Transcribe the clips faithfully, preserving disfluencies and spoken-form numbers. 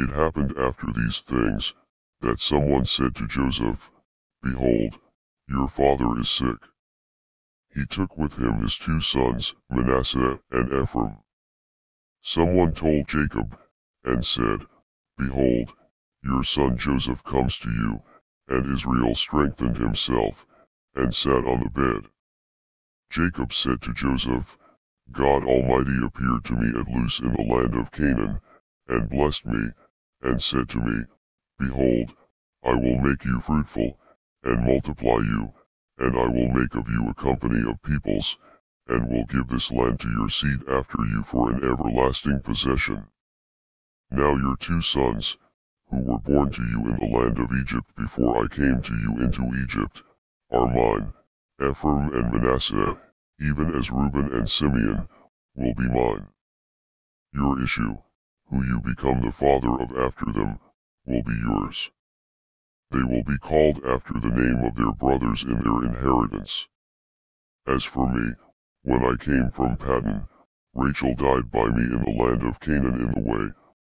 It happened after these things, that someone said to Joseph, "Behold, your father is sick." He took with him his two sons, Manasseh and Ephraim. Someone told Jacob, and said, "Behold, your son Joseph comes to you," and Israel strengthened himself, and sat on the bed. Jacob said to Joseph, "God Almighty appeared to me at Luz in the land of Canaan, and blessed me, and said to me, Behold, I will make you fruitful, and multiply you, and I will make of you a company of peoples, and will give this land to your seed after you for an everlasting possession. Now your two sons, who were born to you in the land of Egypt before I came to you into Egypt, are mine. Ephraim and Manasseh, even as Reuben and Simeon, will be mine. Your issue, who you become the father of after them, will be yours. They will be called after the name of their brothers in their inheritance. As for me, when I came from Paddan, Rachel died by me in the land of Canaan in the way,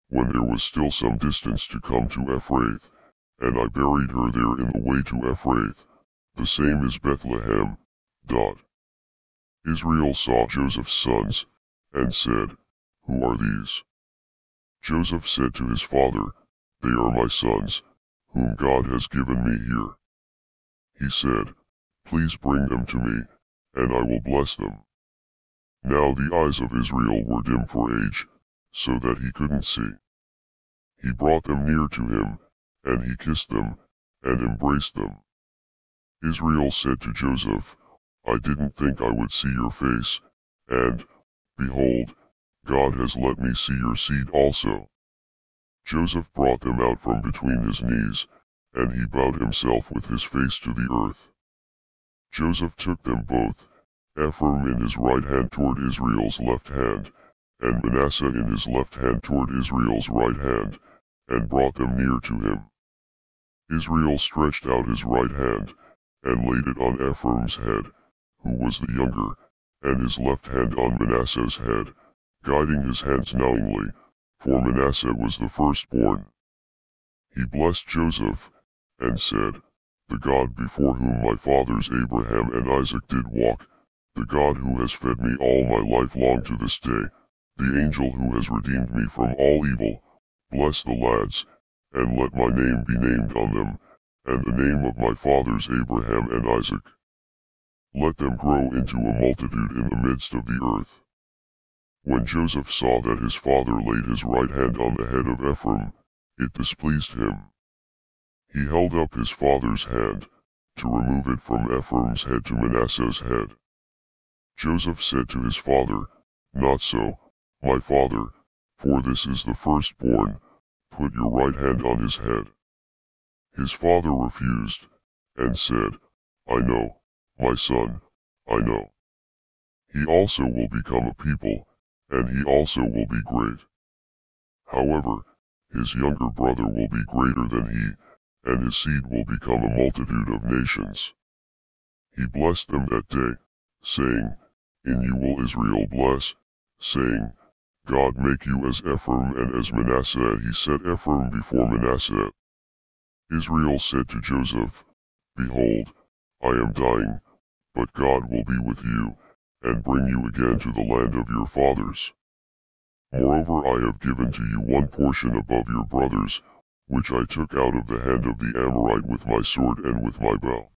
when there was still some distance to come to Ephrath, and I buried her there in the way to Ephrath, the same is Bethlehem." Dot. Israel saw Joseph's sons, and said, "Who are these?" Joseph said to his father, "They are my sons, whom God has given me here." He said, "Please bring them to me, and I will bless them." Now the eyes of Israel were dim for age, so that he couldn't see. He brought them near to him, and he kissed them, and embraced them. Israel said to Joseph, "I didn't think I would see your face, and, behold, God has let me see your seed also." Joseph brought them out from between his knees, and he bowed himself with his face to the earth. Joseph took them both, Ephraim in his right hand toward Israel's left hand, and Manasseh in his left hand toward Israel's right hand, and brought them near to him. Israel stretched out his right hand, and laid it on Ephraim's head, who was the younger, and his left hand on Manasseh's head, guiding his hands knowingly, for Manasseh was the firstborn. He blessed Joseph, and said, "The God before whom my fathers Abraham and Isaac did walk, the God who has fed me all my life long to this day, the angel who has redeemed me from all evil, bless the lads, and let my name be named on them, and the name of my fathers Abraham and Isaac. Let them grow into a multitude in the midst of the earth." When Joseph saw that his father laid his right hand on the head of Ephraim, it displeased him. He held up his father's hand, to remove it from Ephraim's head to Manasseh's head. Joseph said to his father, "Not so, my father, for this is the firstborn, put your right hand on his head." His father refused, and said, "I know, my son, I know. He also will become a people, and he also will be great. However, his younger brother will be greater than he, and his seed will become a multitude of nations." He blessed them that day, saying, "In you will Israel bless," saying, "God make you as Ephraim and as Manasseh." He set Ephraim before Manasseh. Israel said to Joseph, "Behold, I am dying, but God will be with you, and bring you again to the land of your fathers. Moreover, I have given to you one portion above your brothers, which I took out of the hand of the Amorite with my sword and with my bow."